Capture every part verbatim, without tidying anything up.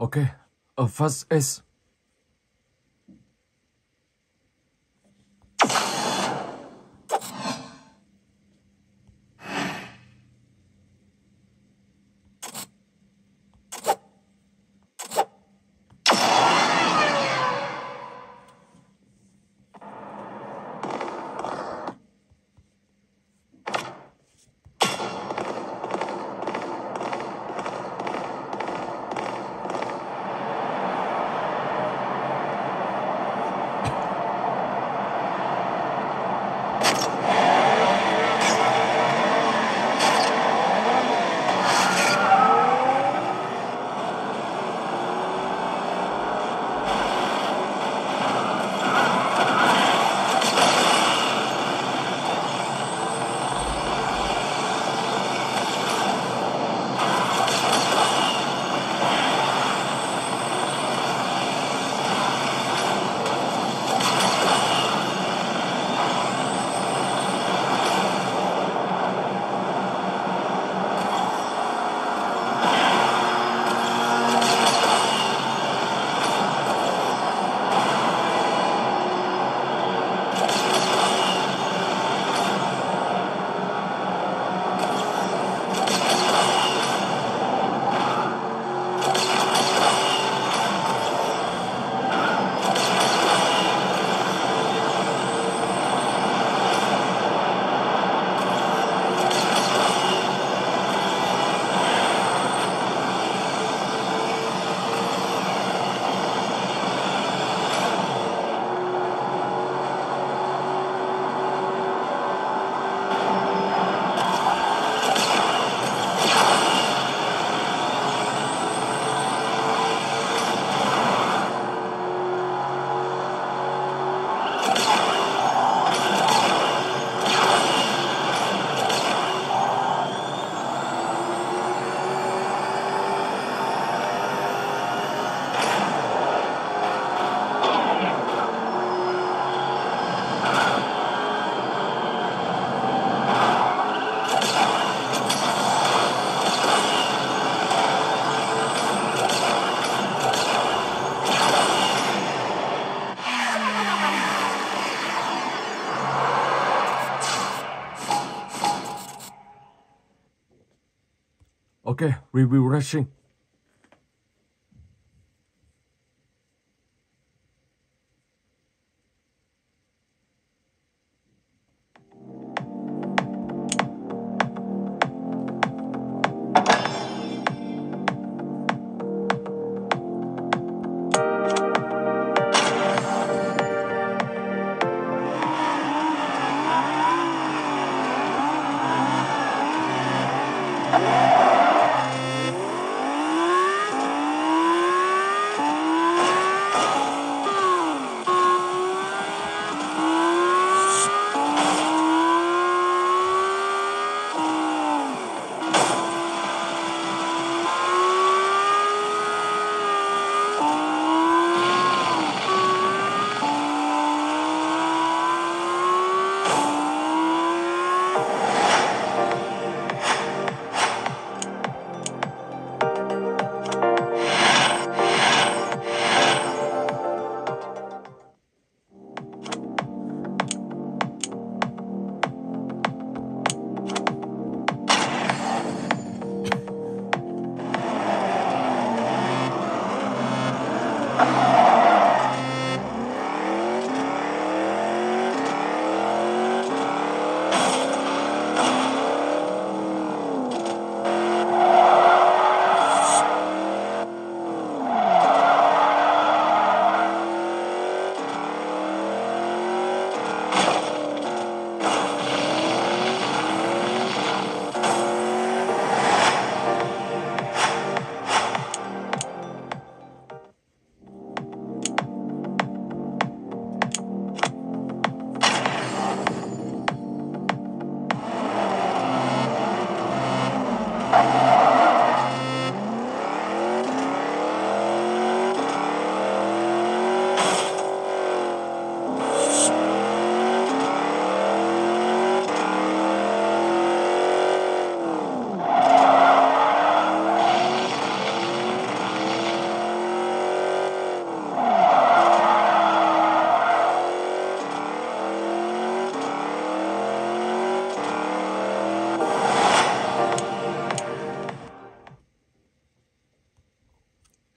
Okay, auf was ist? Okay, review racing.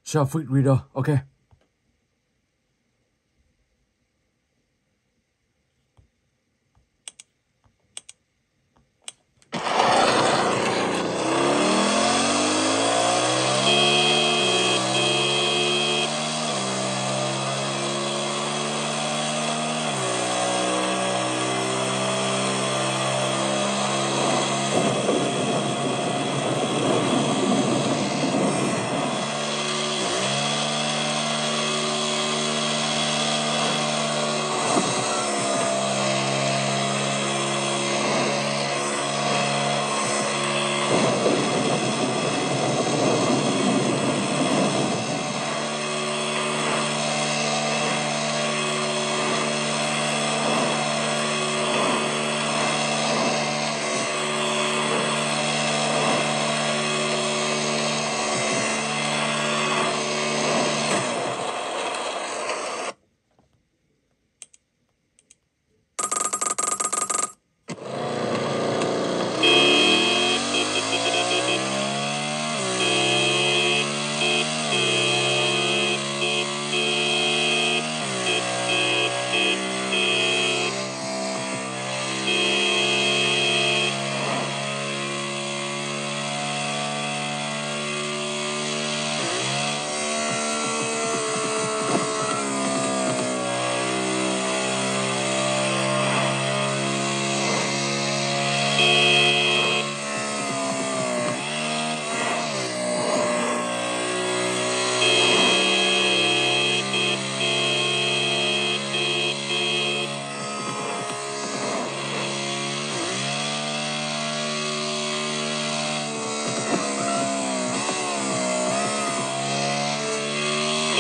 Self-feed reader, okay.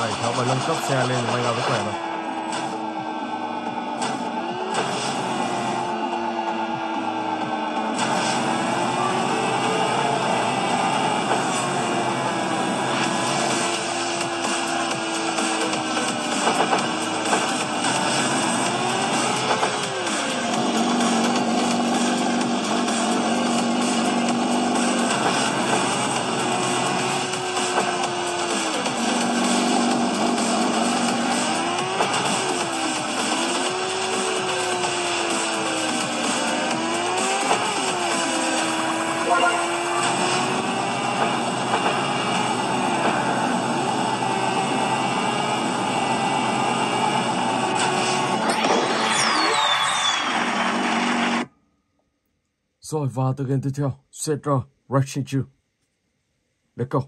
bảy cháu và nâng cấp xe lên quay ra rất khỏe rồi. Rồi và từ game tiếp theo, Setra Rachinchu. Let's go.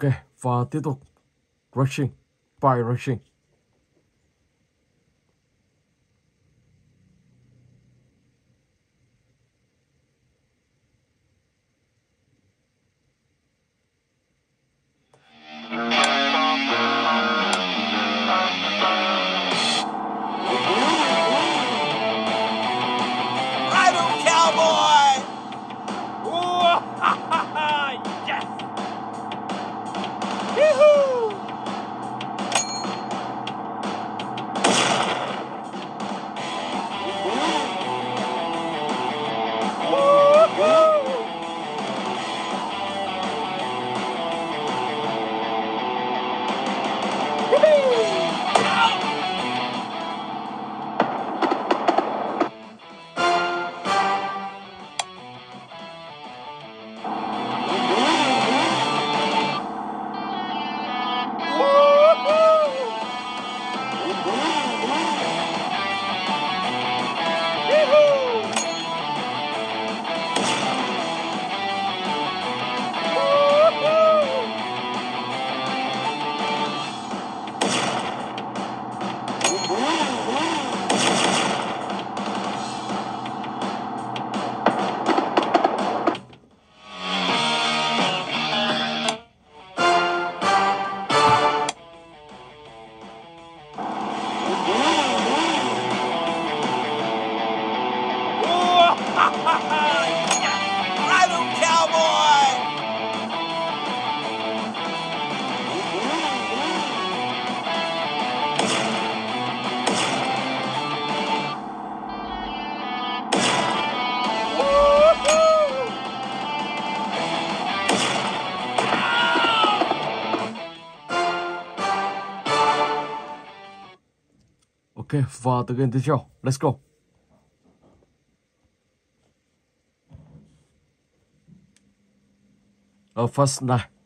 Ok, và tiếp tục rushing, by rushing. Ok, và từ game tiếp theo, let's go. Ở first này.